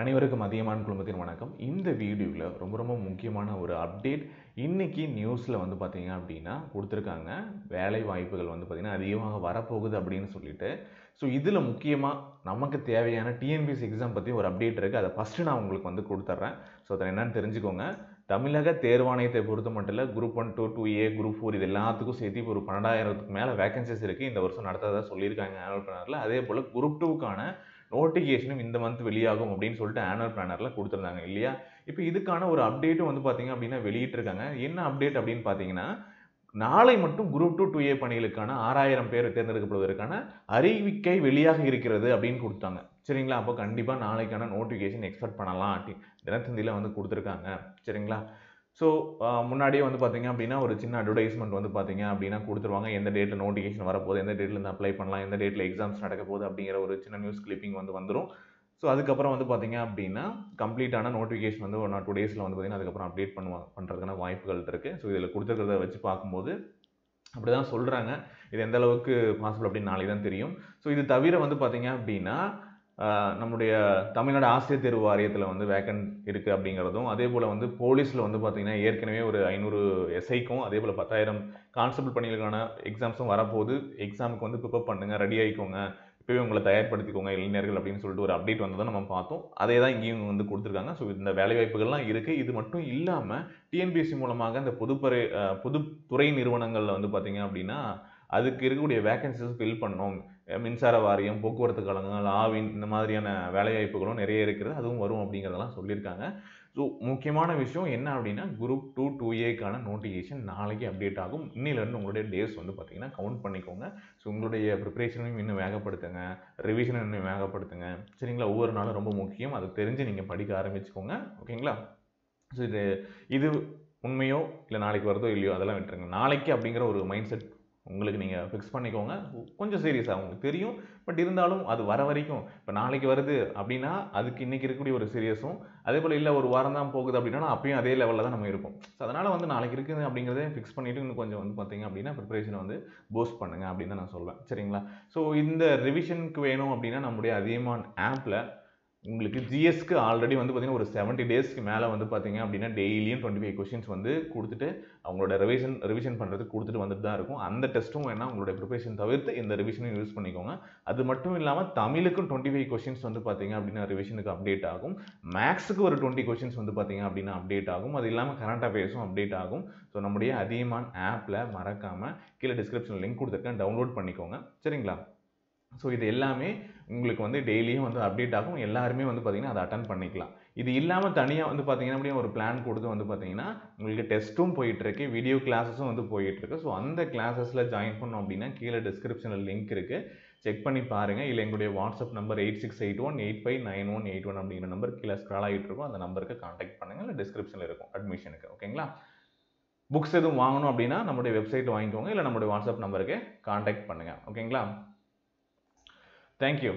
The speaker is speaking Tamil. அனைவருக்கும் மதியமான குழுமத்தின் வணக்கம். இந்த வீடியோவில் ரொம்ப ரொம்ப முக்கியமான ஒரு அப்டேட் இன்றைக்கி நியூஸில் வந்து பார்த்திங்க அப்படின்னா கொடுத்துருக்காங்க. வேலை வாய்ப்புகள் வந்து பார்த்திங்கன்னா அதிகமாக வரப்போகுது அப்படின்னு சொல்லிட்டு. ஸோ இதில் முக்கியமாக நமக்கு தேவையான டிஎன்பிஎஸ்சி எக்ஸாம் பற்றி ஒரு அப்டேட் இருக்குது. அதை ஃபஸ்ட்டு நான் உங்களுக்கு வந்து கொடுத்துட்றேன். ஸோ அதை என்னென்னு தெரிஞ்சுக்கோங்க. தமிழக தேர்வாணையத்தை பொறுத்த மட்டும் இல்லை, குரூப் 1, 2, 2A, குரூப் 4 இது எல்லாத்துக்கும் சேர்த்து இப்போ ஒரு 12,000க்கு மேலே வேகன்சிஸ் இருக்குது. இந்த வருஷம் நடத்ததாக சொல்லியிருக்காங்க ஆனுவல் பிளானரில். அதே போல் குரூப் 2க்கான நோட்டிஃபிகேஷனும் இந்த மந்த் வெளியாகும் அப்படின்னு சொல்லிட்டு ஆனுவல் பிளானரில் கொடுத்துருந்தாங்க இல்லையா. இப்போ இதுக்கான ஒரு அப்டேட்டும் வந்து பார்த்திங்க அப்படின்னா வெளியிட்டிருக்காங்க. என்ன அப்டேட் அப்படின்னு பார்த்தீங்கன்னா, நாளை மட்டும் குரூப் 2, 2A பணிகளுக்கான 6,000 பேர் தேர்ந்தெடுக்கப்படுவதற்கான அறிவிக்கை வெளியாக இருக்கிறது அப்படின்னு கொடுத்தாங்க. சரிங்களா. அப்போ கண்டிப்பாக நாளைக்கான நோட்டிஃபிகேஷன் எக்ஸ்பெக்ட் பண்ணலாம் தினத்தந்தியில் வந்து கொடுத்துருக்காங்க. சரிங்களா. ஸோ முன்னாடியே வந்து பார்த்திங்க அப்படின்னா ஒரு சின்ன அட்வர்டைஸ்மெண்ட் வந்து பார்த்திங்க அப்படின்னா கொடுத்துருவாங்க. எந்த டேட்டில் நோட்டிஃபிகேஷன் வரப்போகுது, எந்த டேட்டில் இருந்து அப்ளை பண்ணலாம், எந்த டேட்டில் எக்ஸாம்ஸ் நடக்க போகுது அப்படிங்கிற ஒரு சின்ன நியூஸ் கிளிப்பிங் வந்து வந்துடும். ஸோ அதுக்கப்புறம் வந்து பார்த்திங்க அப்படின்னா கம்ப்ளீட்டான நோட்டிஃபிகேஷன் வந்து 1 or 2 days வந்து பார்த்திங்கன்னா அதுக்கப்புறம் அப்டேட் பண்ணுறதுக்கான வாய்ப்புகள் இருக்குது. ஸோ இதில் கொடுத்துருக்கிறத வச்சு பார்க்கும்போது அப்படி தான் சொல்கிறாங்க. இது எந்த அளவுக்கு பாசிபிள் அப்படின்னு நாளைக்கு தான் தெரியும். ஸோ இது தவிர வந்து பார்த்திங்க அப்படின்னா நம்முடைய தமிழ்நாடு ஆசிரியர் தேர்வு வாரியத்தில் வந்து வேக்கன்ட் இருக்குது அப்படிங்கிறதும், அதே போல் வந்து போலீஸில் வந்து பார்த்திங்கன்னா ஏற்கனவே ஒரு 500 SIக்கும், அதே போல் 10,000 கான்ஸ்டபிள் பணிகளுக்கான எக்ஸாம்ஸும் வரப்போகுது. எக்ஸாமுக்கு வந்து ப்ரிப்பேர் பண்ணுங்கள், ரெடி ஆகிக்கோங்க, இப்போவே உங்களை தயார்படுத்திக்கோங்க இளைஞர்கள் அப்படின்னு சொல்லிட்டு ஒரு அப்டேட் வந்ததை நம்ம பார்த்தோம். அதே தான் இங்கேயும் வந்து கொடுத்துருக்காங்க. ஸோ இந்த வேலைவாய்ப்புகள்லாம் இருக்குது. இது மட்டும் இல்லாமல் டிஎன்பிஎஸ்சி மூலமாக இந்த பொதுத்துறை நிறுவனங்களில் வந்து பார்த்திங்க அப்படின்னா அதுக்கு இருக்கக்கூடிய வேக்கன்சிஸ் ஃபில் பண்ணோம். மின்சார வாரியம், போக்குவரத்து கழகங்கள், ஆவின், இந்த மாதிரியான வேலைவாய்ப்புகளும் நிறைய இருக்கிறது, அதுவும் வரும் அப்படிங்கிறதெல்லாம் சொல்லியிருக்காங்க. ஸோ முக்கியமான விஷயம் என்ன அப்படின்னா குரூப் 2, 2Aக்கான நோட்டிஃபிகேஷன் நாளைக்கு அப்டேட் ஆகும். இன்னிலேருந்து உங்களுடைய டேஸ் வந்து பார்த்திங்கன்னா கவுண்ட் பண்ணிக்கோங்க. ஸோ உங்களுடைய ப்ரிப்ரேஷனையும் இன்னும் வேகப்படுத்துங்க, ரிவிஷனை இன்னும் வேகப்படுத்துங்க. சரிங்களா. ஒவ்வொரு நாளும் ரொம்ப முக்கியம், அதை தெரிஞ்சு நீங்கள் படிக்க ஆரம்பிச்சுக்கோங்க. ஓகேங்களா. ஸோ இது உண்மையோ இல்லை நாளைக்கு வருதோ இல்லையோ அதெல்லாம் விட்டுருங்க. நாளைக்கு அப்படிங்கிற ஒரு மைண்ட் செட் உங்களுக்கு நீங்கள் ஃபிக்ஸ் பண்ணிக்கோங்க. கொஞ்சம் சீரியஸாக உங்களுக்கு தெரியும், பட் இருந்தாலும் அது வர வரைக்கும் இப்போ நாளைக்கு வருது அப்படின்னா அதுக்கு இன்றைக்கி இருக்கக்கூடிய ஒரு சீரியஸும், அதே போல் இல்லை ஒரு வாரம் தான் போகுது அப்படின்னா அப்பயும் அதே லெவலில் தான் நம்ம இருப்போம். ஸோ அதனால் வந்து நாளைக்கு இருக்குது அப்படிங்கிறதே ஃபிக்ஸ் பண்ணிவிட்டு இன்னும் கொஞ்சம் வந்து பார்த்திங்க அப்படின்னா ப்ரிப்ரேஷனை வந்து பூஸ்ட் பண்ணுங்கள் அப்படின்னு நான் சொல்வேன். சரிங்களா. ஸோ இந்த ரிவிஷனுக்கு வேணும் அப்படின்னா நம்முடைய அதியமான் ஆப்பில் உங்களுக்கு ஜிஎஸ்க்கு ஆல்ரெடி வந்து பார்த்திங்கன்னா ஒரு 70 daysக்கு மேலே வந்து பார்த்திங்க அப்படின்னா டெய்லியும் 25 questions வந்து கொடுத்துட்டு அவங்களோட ரிவிஷன் பண்ணுறதுக்கு கொடுத்துட்டு வந்துட்டு தான் இருக்கும். அந்த டெஸ்ட்டும் வேணால் உங்களுடைய ப்ரிப்ரேஷன் தவிர்த்து இந்த ரிவிஷனும் யூஸ் பண்ணிக்கோங்க. அது மட்டும் இல்லாமல் தமிழுக்கும் 25 questions வந்து பார்த்திங்க அப்படின்னா ரிவிஷனுக்கு அப்டேட் ஆகும். மேக்ஸுக்கு ஒரு 20 questions வந்து பார்த்திங்க அப்படின்னா அப்டேட் ஆகும். அது இல்லாமல் கரண்ட் அஃபேர்ஸும் அப்டேட் ஆகும். ஸோ நம்முடைய அதியமான் ஆப்பில் மறக்காமல் கீழே டிஸ்கிரிப்ஷன் லிங்க் கொடுத்துருக்கேன், டவுன்லோட் பண்ணிக்கோங்க. சரிங்களா. ஸோ இது எல்லாமே உங்களுக்கு வந்து டெய்லியும் வந்து அப்டேட் ஆகும். எல்லாருமே வந்து பார்த்திங்கன்னா அதை அட்டன் பண்ணிக்கலாம். இது இல்லாமல் தனியாக வந்து பார்த்திங்கன்னா அப்படியே ஒரு பிளான் கொடுத்து வந்து பார்த்திங்கன்னா உங்களுக்கு டெஸ்ட்டும் போயிட்டுருக்கு, வீடியோ கிளாஸஸும் வந்து போயிட்டுருக்கு. ஸோ அந்த கிளாஸஸில் ஜாயின் பண்ணோம் அப்படின்னா கீழே டிஸ்கிரிப்ஷனில் லிங்க் இருக்குது, செக் பண்ணி பாருங்கள். இல்லை எங்களுடைய வாட்ஸ்அப் நம்பர் 8681859181 அப்படிங்கிற நம்பர் கீழே ஸ்க்ரால் ஆகிட்டு இருக்கும். அந்த நம்பருக்கு காண்டாக்ட் பண்ணுங்கள். இல்லை டிஸ்கிரிப்ஷனில் இருக்கும் அட்மிஷனுக்கு. ஓகேங்களா. புக்ஸ் எதுவும் வாங்கணும் அப்படின்னா நம்மளுடைய வெப்சைட் வாங்கிக்கோங்க, இல்லை நம்மளுடைய வாட்ஸ்அப் நம்பருக்கு காண்டாக்ட் பண்ணுங்கள். ஓகேங்களா. Thank you.